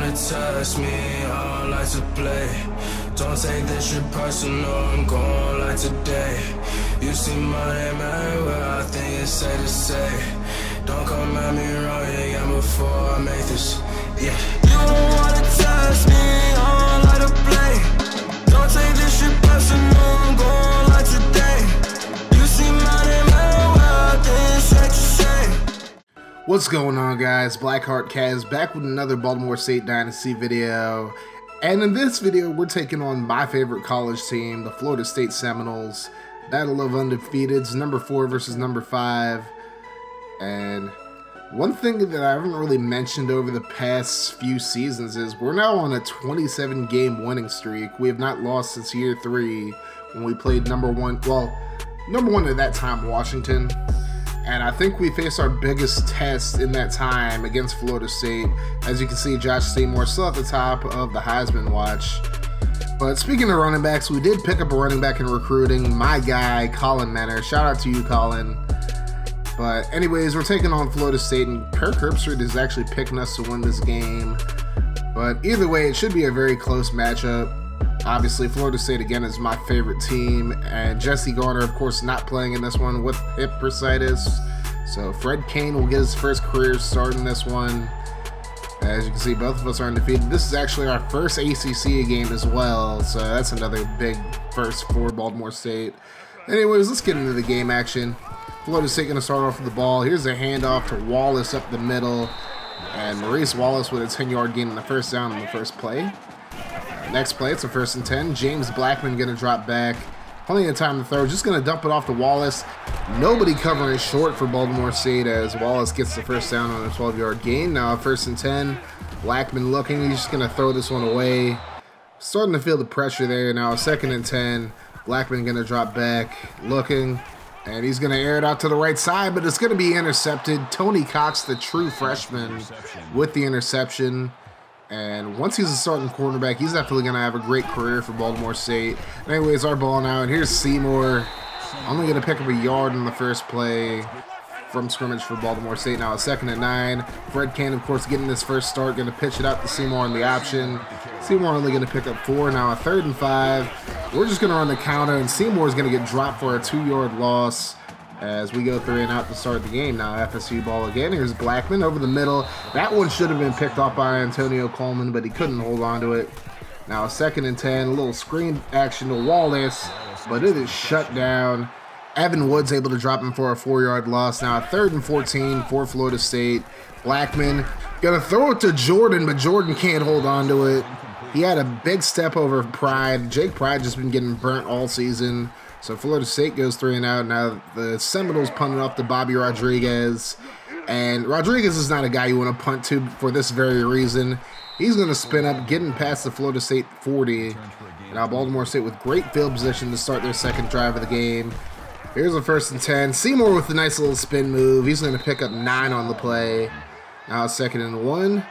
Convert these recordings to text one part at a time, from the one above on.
wanna touch me, I don't like to play. Don't take this shit personal, I'm going like today. You see my name everywhere, I think it's safe to say. Don't come at me wrong again before I make this, yeah. You don't wanna touch me, I don't like to play. Don't take this shit personal, I'm going like today. You see my name everywhere, I think it's safe to say. What's going on, guys? Blackheart Caz back with another Baltimore State Dynasty video. And in this video, we're taking on my favorite college team, the Florida State Seminoles. Battle of Undefeateds, number 4 versus number 5. And one thing that I haven't really mentioned over the past few seasons is we're now on a 27-game winning streak. We have not lost since year 3 when we played number one at that time, Washington. And I think we faced our biggest test in that time against Florida State. As you can see, Josh Seymour still at the top of the Heisman watch. But speaking of running backs, we did pick up a running back in recruiting. My guy, Colin Manor. Shout out to you, Colin. But anyways, we're taking on Florida State, and Kirk Herbstreit is actually picking us to win this game. But either way, it should be a very close matchup. Obviously, Florida State, again, is my favorite team. And Jesse Garner, of course, not playing in this one with hip bursitis. So Fred Kane will get his first career start in this one. As you can see, both of us are undefeated. This is actually our first ACC game as well. So that's another big first for Baltimore State. Anyways, let's get into the game action. Florida State going to start off with the ball. Here's a handoff to Wallace up the middle. And Maurice Wallace with a 10-yard gain in the first down on the first play. Next play, it's a 1st and 10. James Blackman going to drop back. Plenty of time to throw. Just going to dump it off to Wallace. Nobody covering short for Baltimore State as Wallace gets the first down on a 12-yard gain. Now 1st and 10. Blackman looking. He's just going to throw this one away. Starting to feel the pressure there. Now 2nd and 10. Blackman going to drop back. Looking. And he's going to air it out to the right side, but it's going to be intercepted. Tony Cox, the true freshman, with the interception. And once he's a starting cornerback, he's definitely going to have a great career for Baltimore State. Anyways, our ball now, and here's Seymour. Only going to pick up a yard in the first play from scrimmage for Baltimore State. Now a 2nd and 9. Fred Kane, of course, getting his first start, going to pitch it out to Seymour on the option. Seymour only going to pick up 4. Now a 3rd and 5. We're just going to run the counter, and Seymour's going to get dropped for a 2-yard loss. As we go 3 and out to start the game. Now FSU ball again. Here's Blackman over the middle. That one should have been picked off by Antonio Coleman, but he couldn't hold on to it. Now 2nd and 10. A little screen action to Wallace, but it is shut down. Evan Woods able to drop him for a 4-yard loss. Now 3rd and 14 for Florida State. Blackman gonna throw it to Jordan, but Jordan can't hold on to it. He had a big step over Pride. Jake Pride just been getting burnt all season. So Florida State goes 3 and out. Now the Seminoles punted off to Bobby Rodriguez. And Rodriguez is not a guy you want to punt to for this very reason. He's going to spin up, getting past the Florida State 40. Now Baltimore State with great field position to start their second drive of the game. Here's a 1st and 10. Seymour with a nice little spin move. He's going to pick up 9 on the play. Now 2nd and 1.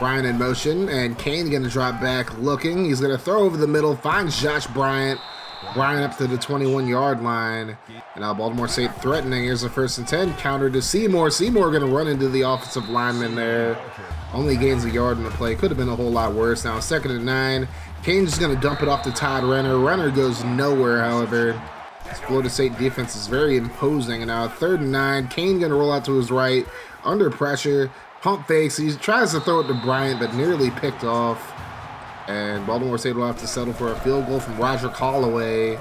Bryant in motion. And Kane going to drop back looking. He's going to throw over the middle. Finds Josh Bryant. Bryant up to the 21-yard line. And now Baltimore State threatening. Here's a 1st and 10. Counter to Seymour. Seymour going to run into the offensive lineman there. Only gains a yard in the play. Could have been a whole lot worse. Now 2nd and 9. Kane's just going to dump it off to Todd Renner. Renner goes nowhere, however. Florida State defense is very imposing. And now 3rd and 9. Kane going to roll out to his right. Under pressure. Pump fakes. He tries to throw it to Bryant, but nearly picked off. And Baltimore State will have to settle for a field goal from Roger Holloway.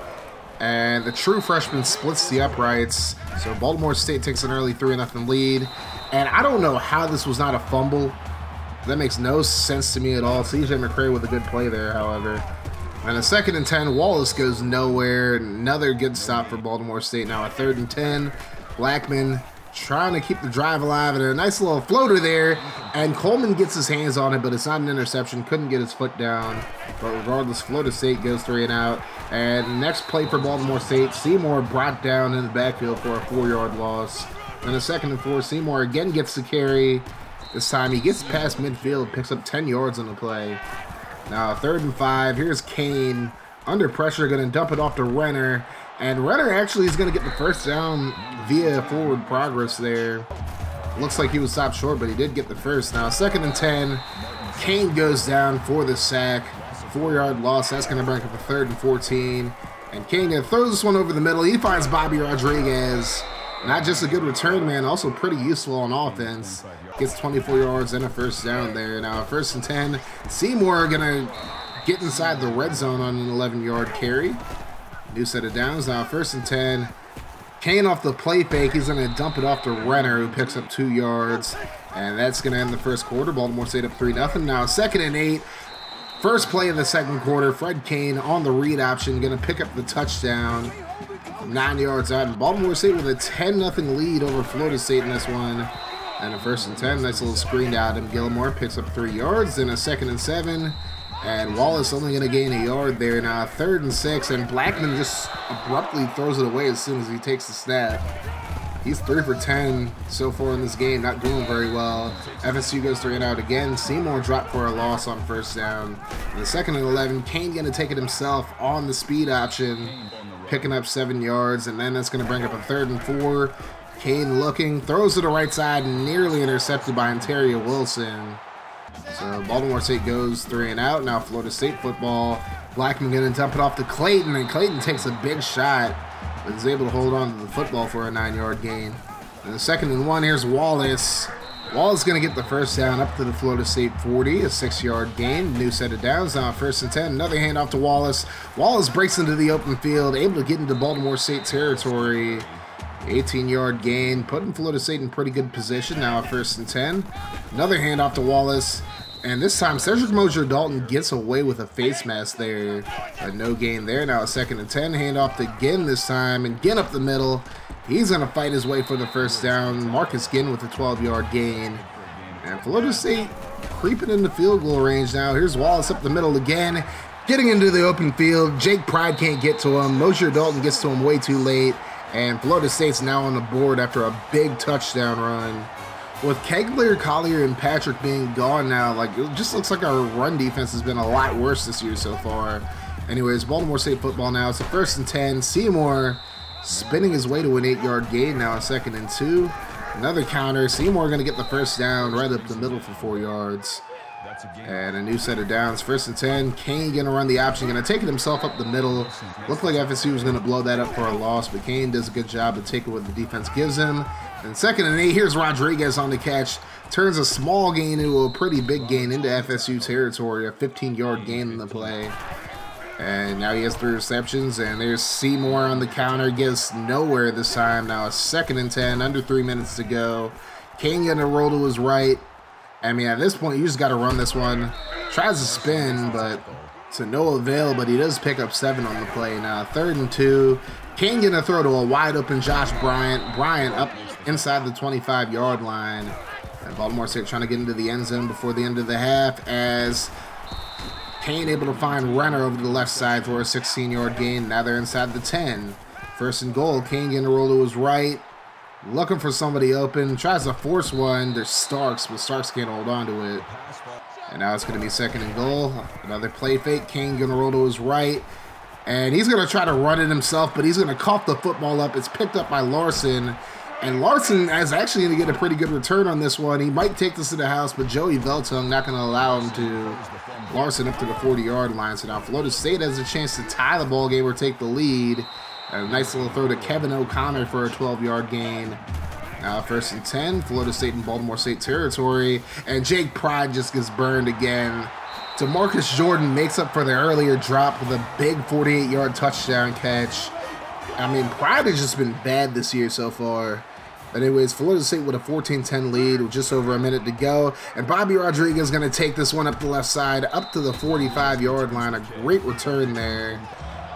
And the true freshman splits the uprights. So Baltimore State takes an early 3-0 lead. And I don't know how this was not a fumble. That makes no sense to me at all. CJ McCray with a good play there, however. And a 2nd and 10. Wallace goes nowhere. Another good stop for Baltimore State. Now a 3rd and 10. Blackman trying to keep the drive alive, and a nice little floater there, and Coleman gets his hands on it, but it's not an interception. Couldn't get his foot down, but regardless, Florida State goes 3 and out. And next play for Baltimore State, Seymour brought down in the backfield for a 4-yard loss. And a 2nd and 4, Seymour again gets the carry. This time he gets past midfield, picks up 10 yards on the play. Now 3rd and 5, here's Kane under pressure, gonna dump it off to Renner. And Renner actually is going to get the first down via forward progress there. Looks like he was stopped short, but he did get the first. Now 2nd and 10. Kane goes down for the sack. 4-yard loss. That's going to break up a 3rd and 14. And Kane throws this one over the middle. He finds Bobby Rodriguez. Not just a good return man, also pretty useful on offense. Gets 24 yards and a first down there. Now 1st and 10. Seymour going to get inside the red zone on an 11-yard carry. New set of downs. Now 1st and 10. Kane off the play fake. He's going to dump it off to Renner, who picks up 2 yards. And that's going to end the first quarter. Baltimore State up 3-0. Now 2nd and 8. First play of the second quarter. Fred Kane on the read option, going to pick up the touchdown. 9 yards out. And Baltimore State with a 10-0 lead over Florida State in this one. And a 1st and 10. Nice little screen to Adam Gilmore. Picks up 3 yards. Then a 2nd and 7. And Wallace only going to gain a yard there. Now 3rd and 6. And Blackman just abruptly throws it away as soon as he takes the snap. He's 3 for 10 so far in this game, not doing very well. FSU goes 3 and out again. Seymour dropped for a loss on 1st down. And the 2nd and 11, Kane going to take it himself on the speed option, picking up 7 yards, and then that's going to bring up a 3rd and 4. Kane looking, throws to the right side, nearly intercepted by Ontario Wilson. So Baltimore State goes 3 and out. Now Florida State football. Blackman going to dump it off to Clayton, and Clayton takes a big shot, but is able to hold on to the football for a 9-yard gain. And the 2nd and 1, here's Wallace. Wallace going to get the 1st down up to the Florida State 40, a 6-yard gain. New set of downs. Now 1st and 10, another handoff to Wallace. Wallace breaks into the open field, able to get into Baltimore State territory. 18-yard gain, putting Florida State in pretty good position. Now 1st and 10. Another handoff to Wallace. And this time, Cedric Mosier-Dalton gets away with a face mask there. No gain there. Now a 2nd and 10. Handoff to Ginn this time. And Ginn up the middle. He's going to fight his way for the 1st down. Marcus Ginn with a 12-yard gain. And Florida State creeping into field goal range now. Here's Wallace up the middle again. Getting into the open field. Jake Pride can't get to him. Mosier-Dalton gets to him way too late. And Florida State's now on the board after a big touchdown run. With Kegler, Collier, and Patrick being gone now, like, it just looks like our run defense has been a lot worse this year so far. Anyways, Baltimore State football now. It's a 1st and 10. Seymour spinning his way to an 8-yard gain. Now a 2nd and 2. Another counter. Seymour going to get the 1st down right up the middle for 4 yards. And a new set of downs. 1st and 10. Kane going to run the option. Going to take it himself up the middle. Looked like FSU was going to blow that up for a loss, but Kane does a good job of taking what the defense gives him. And 2nd and 8. Here's Rodriguez on the catch. Turns a small gain into a pretty big gain into FSU territory. A 15-yard gain in the play. And now he has 3 receptions. And there's Seymour on the counter. Gets nowhere this time. Now a 2nd and 10. Under 3 minutes to go. Kane going to roll to his right. I mean, at this point, you just got to run this one. Tries to spin, but to no avail, but he does pick up 7 on the play. Now 3rd and 2. Kane going to throw to a wide-open Josh Bryant. Bryant up inside the 25-yard line. And Baltimore State trying to get into the end zone before the end of the half as Kane able to find Renner over to the left side for a 16-yard gain. Now they're inside the 10. 1st and goal. Kane going to roll to his right. Looking for somebody open. Tries to force one. There's Starks, but Starks can't hold on to it. And now it's going to be 2nd and goal. Another play fake. Kane going to roll to his right. And he's going to try to run it himself, but he's going to cough the football up. It's picked up by Larson. And Larson is actually going to get a pretty good return on this one. He might take this to the house, but Joey Veltung not going to allow him to. Larson up to the 40-yard line. So now Florida State has a chance to tie the ball game or take the lead. And a nice little throw to Kevin O'Connor for a 12-yard gain. Now 1st and 10, Florida State and Baltimore State territory. And Jake Pride just gets burned again. DeMarcus Jordan makes up for the earlier drop with a big 48-yard touchdown catch. I mean, Pride has just been bad this year so far. But anyways, Florida State with a 14-10 lead with just over a minute to go. And Bobby Rodriguez is going to take this one up the left side, up to the 45-yard line. A great return there.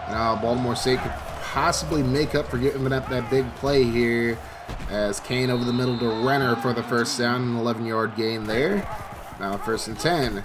Now Baltimore State could possibly make up for giving up that big play here as Kane over the middle to Renner for the 1st down, an 11-yard gain there. Now 1st and 10.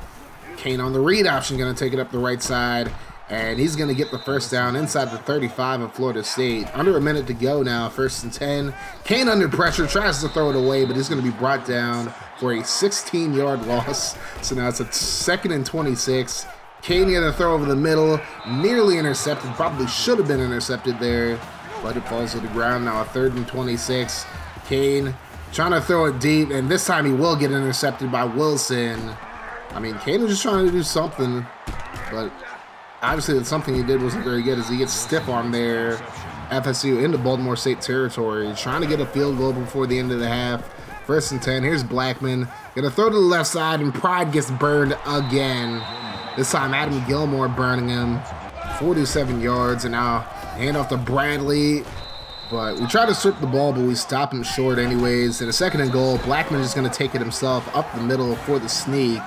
Kane on the read option, going to take it up the right side, and he's going to get the 1st down inside the 35 of Florida State. Under a minute to go now, 1st and 10. Kane under pressure, tries to throw it away, but he's going to be brought down for a 16-yard loss. So now it's a 2nd and 26. Kane had a throw over the middle, nearly intercepted, probably should have been intercepted there, but it falls to the ground. Now a 3rd and 26. Kane trying to throw it deep, and this time he will get intercepted by Wilson. I mean, Kane was just trying to do something, but obviously that something he did wasn't very good as he gets stiff-armed there. FSU into Baltimore State territory, trying to get a field goal before the end of the half. First and 10, here's Blackman. Gonna throw to the left side, and Pride gets burned again. This time, Adam Gilmore burning him. 47 yards, and now handoff to Bradley. But we try to strip the ball, but we stop him short anyways. And a second and goal, Blackman is gonna take it himself up the middle for the sneak.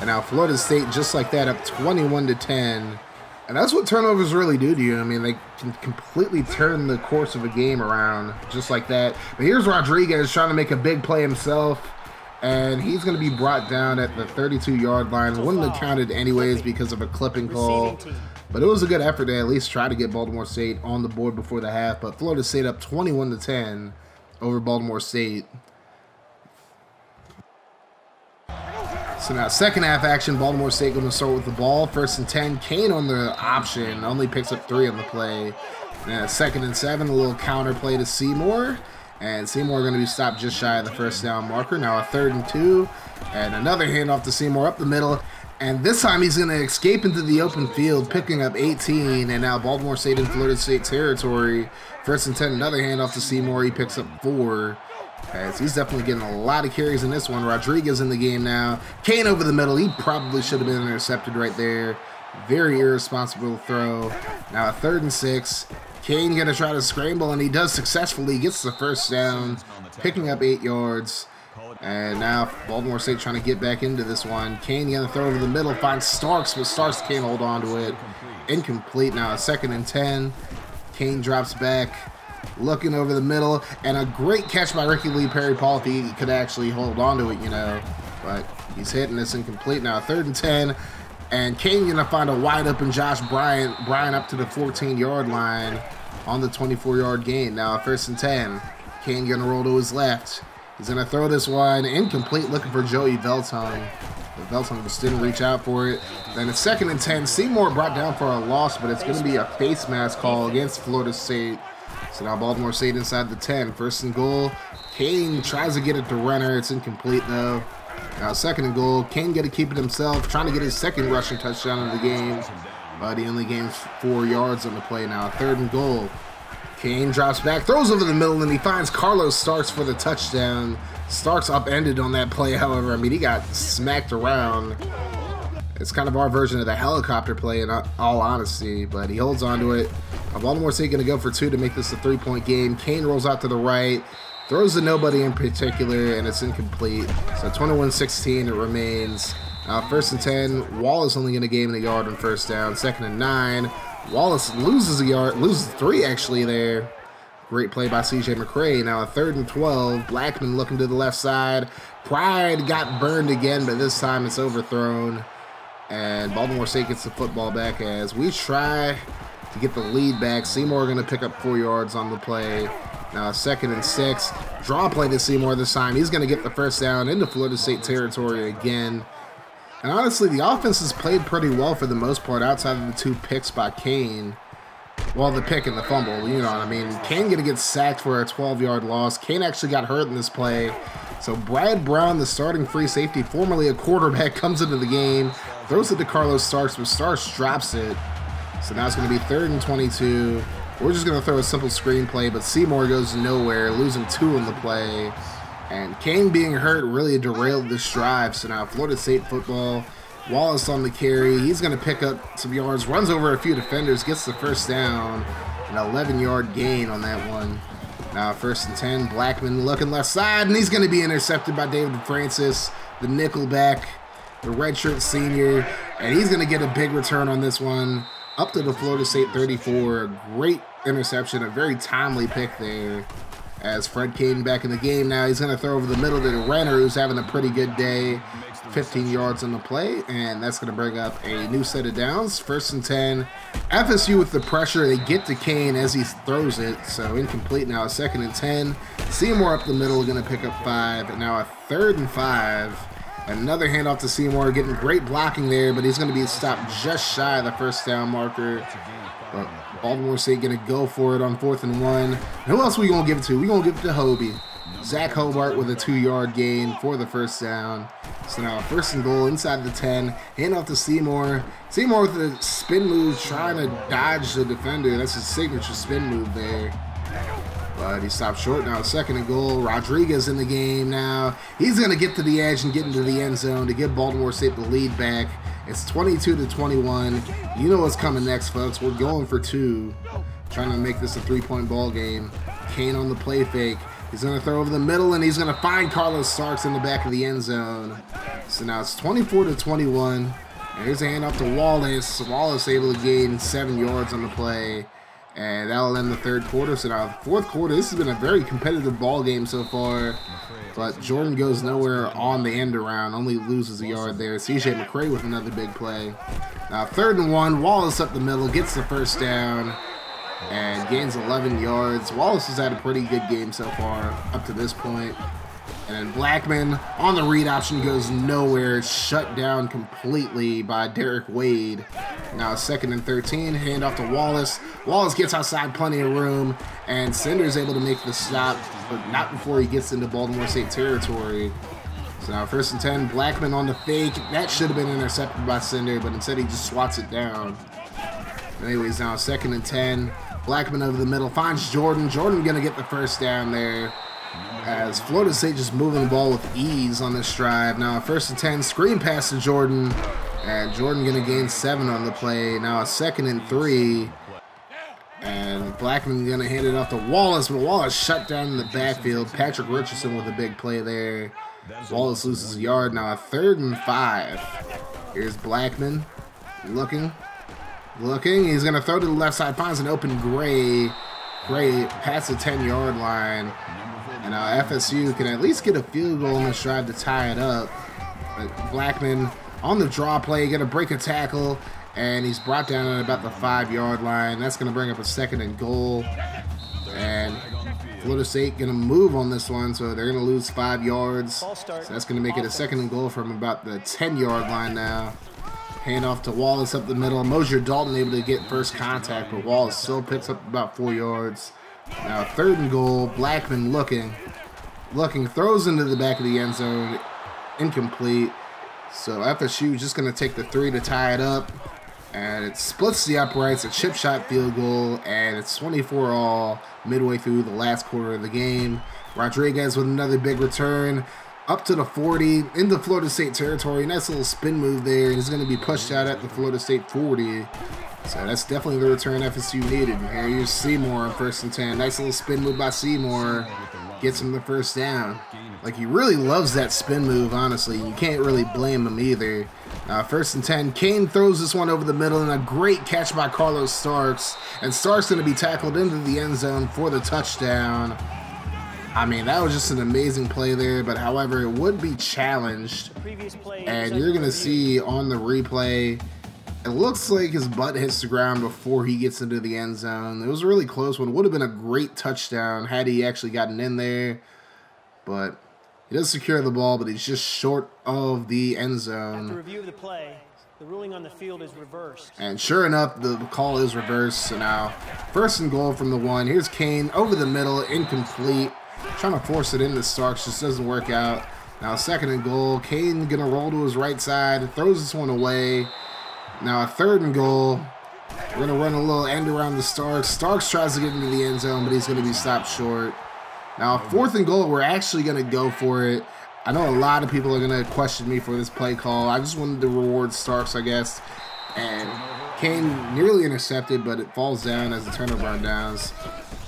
And now Florida State, just like that, up 21-10. And that's what turnovers really do to you. I mean, they can completely turn the course of a game around just like that. But here's Rodriguez trying to make a big play himself, and he's going to be brought down at the 32-yard line. Wouldn't have counted anyways because of a clipping call. But it was a good effort to at least try to get Baltimore State on the board before the half. But Florida State up 21-10 over Baltimore State. So now second half action, Baltimore State going to start with the ball. First and 10, Kane on the option, only picks up 3 on the play. Now second and 7, a little counter play to Seymour. And Seymour going to be stopped just shy of the first down marker. Now a third and 2, and another handoff to Seymour up the middle. And this time he's going to escape into the open field, picking up 18. And now Baltimore State in Florida State territory. First and 10, another handoff to Seymour. He picks up 4. As he's definitely getting a lot of carries in this one. Rodriguez in the game now. Kane over the middle. He probably should have been intercepted right there. Very irresponsible throw. Now a third and 6. Kane going to try to scramble, and he does successfully. Gets the first down, picking up 8 yards. And now Baltimore State trying to get back into this one. Kane going to throw over the middle. Finds Starks, but Starks can't hold on to it. Incomplete. Now a second and 10. Kane drops back, looking over the middle, and a great catch by Ricky Lee Perry-Paul if he could actually hold on to it, you know. But he's hitting this incomplete. Now third and 10, and Kane gonna find a wide open Josh Bryant. Bryant up to the 14-yard line on the 24-yard gain. Now first and 10, Kane gonna roll to his left. He's gonna throw this one incomplete, looking for Joey Veltung. But Veltung just didn't reach out for it. Then it's second and 10. Seymour brought down for a loss, but it's gonna be a face mask call against Florida State. So now Baltimore State inside the 10. First and goal. Kane tries to get it to Renner. It's incomplete, though. Now second and goal. Kane got to keep it himself, trying to get his second rushing touchdown of the game. But he only gains 4 yards on the play now. Third and goal. Kane drops back, throws over the middle, and he finds Carlos Starks for the touchdown. Starks upended on that play, however. I mean, he got smacked around. It's kind of our version of the helicopter play, in all honesty, but he holds on to it. Baltimore State going to go for 2 to make this a 3-point game. Kane rolls out to the right, throws to nobody in particular, and it's incomplete. So 21-16 it remains. First and 10, Wallace only going to gain a yard on first down. Second and 9, Wallace loses a yard, loses 3 actually there. Great play by CJ McCray. Now a third and 12, Blackman looking to the left side. Pride got burned again, but this time it's overthrown. And Baltimore State gets the football back as we try to get the lead back. Seymour going to pick up 4 yards on the play. Now second and 6. Draw play to Seymour this time. He's going to get the first down into Florida State territory again. And honestly, the offense has played pretty well for the most part outside of the 2 picks by Kane. Well, the pick and the fumble, you know what I mean. Kane going to get sacked for a 12-yard loss. Kane actually got hurt in this play. So Brad Brown, the starting free safety, formerly a quarterback, comes into the game, throws it to Carlos Starks, but Starks drops it. So now it's going to be third and 22. We're just going to throw a simple screen play, but Seymour goes nowhere, losing 2 in the play. And Kane being hurt really derailed this drive. So now Florida State football. Wallace on the carry. He's going to pick up some yards, runs over a few defenders, gets the first down, an 11-yard gain on that one. Now first and 10, Blackman looking left side, and he's going to be intercepted by David Francis, the nickelback, the redshirt senior, and he's going to get a big return on this one, up to the Florida State 34. Great interception, a very timely pick there. As Fred Kane back in the game now, he's going to throw over the middle to Renner, who's having a pretty good day. 15 yards on the play, and that's going to bring up a new set of downs. First and 10. FSU with the pressure. They get to Kane as he throws it, so incomplete now. Second and 10. Seymour up the middle, going to pick up 5. And now a third and 5. Another handoff to Seymour, getting great blocking there, but he's going to be stopped just shy of the first down marker. But Baltimore State going to go for it on fourth and 1. And who else are we going to give it to? We're going to give it to Hobie. Zach Hobart with a 2-yard gain for the first down. So now first and goal inside the 10. Hand off to Seymour. Seymour with a spin move trying to dodge the defender. That's his signature spin move there. But he stopped short. Now second and goal. Rodriguez in the game now. He's going to get to the edge and get into the end zone to give Baltimore State the lead back. It's 22-21. You know what's coming next, folks. We're going for two. Trying to make this a three-point ball game. Kane on the play fake. He's going to throw over the middle, and he's going to find Carlos Starks in the back of the end zone. So now it's 24-21. And here's a handoff to Wallace. Wallace able to gain 7 yards on the play. And that'll end the third quarter. So now fourth quarter, this has been a very competitive ball game so far. But Jordan goes nowhere on the end around. Only loses a yard there. CJ McCray with another big play. Now third and one. Wallace up the middle. Gets the first down. And gains 11 yards. Wallace has had a pretty good game so far up to this point. And then Blackman on the read option goes nowhere. Shut down completely by Derek Wade. Now second and 13. Hand off to Wallace. Wallace gets outside, plenty of room. And Cinder's able to make the stop, but not before he gets into Baltimore State territory. So now first and 10. Blackman on the fake. That should have been intercepted by Cinder, but instead he just swats it down. Anyways, now second and 10. Blackman over the middle finds Jordan. Jordan going to get the first down there as Florida State just moving the ball with ease on this drive. Now first and 10, screen pass to Jordan. And Jordan going to gain 7 on the play. Now a second and 3. And Blackman going to hand it off to Wallace. But Wallace shut down in the backfield. Patrick Richardson with a big play there. Wallace loses a yard. Now a third and 5. Here's Blackman looking. Looking, he's going to throw to the left side, finds an open Gray. Gray past the 10-yard line. And now FSU can at least get a field goal in this drive to tie it up. But Blackman on the draw play, going to break a tackle, and he's brought down at about the 5-yard line. That's going to bring up a second and goal. And Florida State going to move on this one, so they're going to lose 5 yards. So that's going to make it a second and goal from about the 10-yard line now. Hand off to Wallace up the middle. Mosier-Dalton able to get first contact, but Wallace still picks up about 4 yards. Now third and goal. Blackman looking. Looking. Throws into the back of the end zone. Incomplete. So FSU just going to take the 3 to tie it up. And it splits the uprights. A chip shot field goal. And it's 24-all midway through the last quarter of the game. Rodriguez with another big return. Up to the 40, into Florida State territory. Nice little spin move there. He's going to be pushed out at the Florida State 40. So that's definitely the return FSU needed. Here you Seymour on first and 10. Nice little spin move by Seymour. Gets him the first down. Like, he really loves that spin move, honestly. You can't really blame him either. First and 10. Kane throws this one over the middle, and a great catch by Carlos Starks. And Starks going to be tackled into the end zone for the touchdown. I mean, that was just an amazing play there, but however, it would be challenged. And you're going to see on the replay, it looks like his butt hits the ground before he gets into the end zone. It was a really close one. Would have been a great touchdown had he actually gotten in there. But he does secure the ball, but he's just short of the end zone. After review of the play, the ruling on the field is reversed. And sure enough, the call is reversed. So now, first and goal from the 1. Here's Kane over the middle, incomplete. Trying to force it into Starks, just doesn't work out. Now second and goal. Kane gonna roll to his right side, throws this one away. Now a third and goal. We're gonna run a little end around the Starks. Starks tries to get into the end zone, but he's gonna be stopped short. Now fourth and goal, we're actually gonna go for it. I know a lot of people are gonna question me for this play call. I just wanted to reward Starks, I guess. And Kane nearly intercepted, but it falls down as the turnover on downs.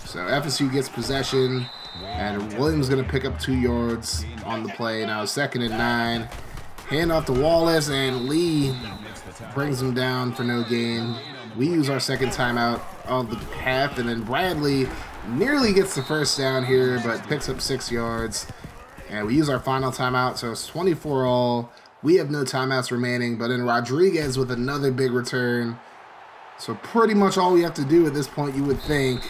So FSU gets possession. And Williams going to pick up 2 yards on the play. Now second and 9. Hand off to Wallace, and Lee brings him down for no gain. We use our second timeout of the half, and then Bradley nearly gets the first down here, but picks up 6 yards. And we use our final timeout, so it's 24-all. We have no timeouts remaining, but then Rodriguez with another big return. So pretty much all we have to do at this point, you would think,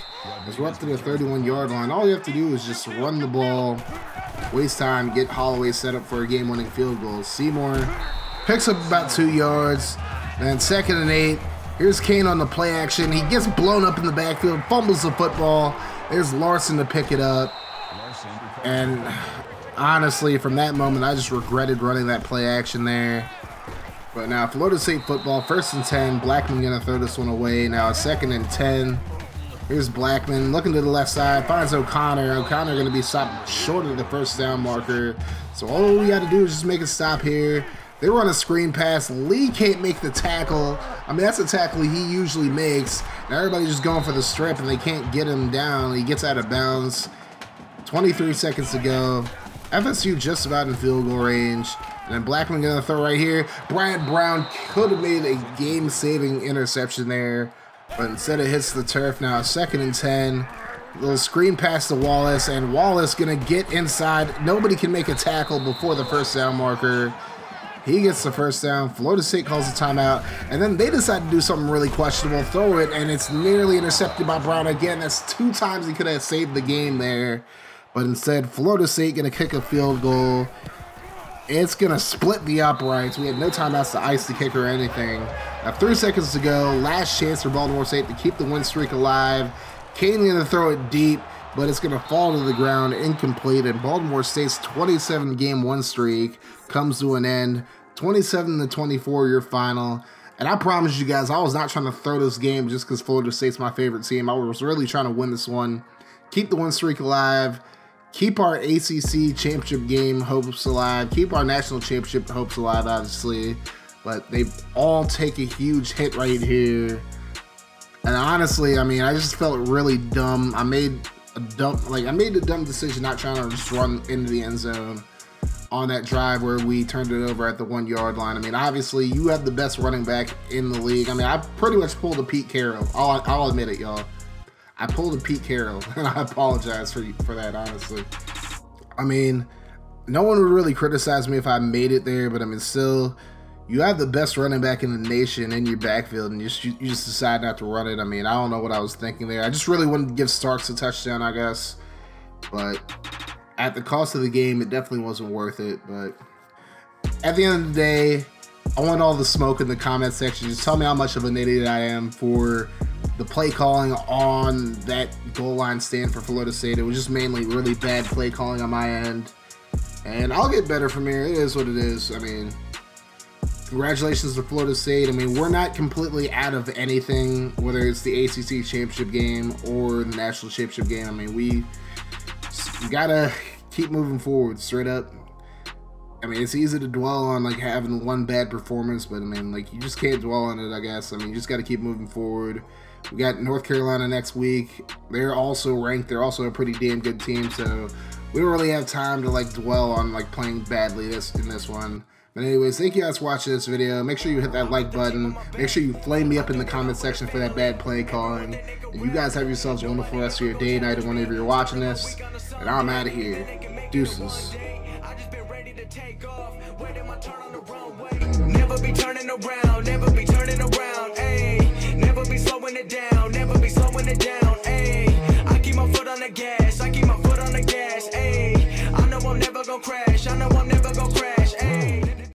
is we're up to the 31-yard line. All you have to do is just run the ball, waste time, get Holloway set up for a game-winning field goal. Seymour picks up about 2 yards. Then second and 8. Here's Kane on the play action. He gets blown up in the backfield, fumbles the football. There's Larson to pick it up. And honestly, from that moment, I just regretted running that play action there. But now Florida State football, 1st and 10. Blackman gonna throw this one away. Now 2nd and 10. Here's Blackman looking to the left side, finds O'Connor. O'Connor gonna be stopped short of the first down marker. So all we gotta do is just make a stop here. They run a screen pass. Lee can't make the tackle. I mean, that's a tackle he usually makes. Now everybody's just going for the strip, and they can't get him down. He gets out of bounds. 23 seconds to go. FSU just about in field goal range. And then Blackman going to throw right here. Brad Brown could have made a game-saving interception there, but instead it hits the turf. Now 2nd and 10. Little screen pass to Wallace, and Wallace going to get inside. Nobody can make a tackle before the first down marker. He gets the first down. Florida State calls a timeout, and then they decide to do something really questionable. Throw it, and it's nearly intercepted by Brown again. That's 2 times he could have saved the game there. But instead, Florida State going to kick a field goal. It's going to split the uprights. We had no timeouts to ice the kick or anything. Now, 3 seconds to go. Last chance for Baltimore State to keep the win streak alive. Kane going to throw it deep, but it's going to fall to the ground, incomplete, and Baltimore State's 27-game win streak comes to an end. 27-24 your final. And I promise you guys, I was not trying to throw this game just because Florida State's my favorite team. I was really trying to win this one, keep the win streak alive, keep our ACC championship game hopes alive, keep our national championship hopes alive, obviously. But they all take a huge hit right here. And honestly, I mean, I just felt really dumb. I made a dumb decision not trying to just run into the end zone on that drive where we turned it over at the 1-yard line. I mean, obviously, you have the best running back in the league. I mean, I pretty much pulled a Pete Carroll. I'll admit it, y'all. I pulled a Pete Carroll, and I apologize for that, honestly. I mean, no one would really criticize me if I made it there, but I mean, still, you have the best running back in the nation in your backfield, and you just decide not to run it. I mean, I don't know what I was thinking there. I just really wanted to give Starks a touchdown, I guess. But at the cost of the game, it definitely wasn't worth it. But at the end of the day, I want all the smoke in the comment section. Just tell me how much of an idiot I am for the play calling on that goal line stand for Florida State. It was just mainly really bad play calling on my end. And I'll get better from here. It is what it is. I mean, congratulations to Florida State. I mean, we're not completely out of anything, whether it's the ACC championship game or the national championship game. I mean, we gotta keep moving forward, straight up. I mean, it's easy to dwell on, like, having one bad performance, but, I mean, like, you just can't dwell on it, I guess. I mean, you just gotta keep moving forward. We got North Carolina next week. They're also ranked. They're also a pretty damn good team, so we don't really have time to, like, dwell on, like, playing badly in this one. But anyways, thank you guys for watching this video. Make sure you hit that like button. Make sure you flame me up in the comment section for that bad play calling. And you guys have yourselves a wonderful rest of your day, night, and whenever you're watching this. And I'm out of here. Deuces. Never be turning around. Never be turning around. Never be slowing it down.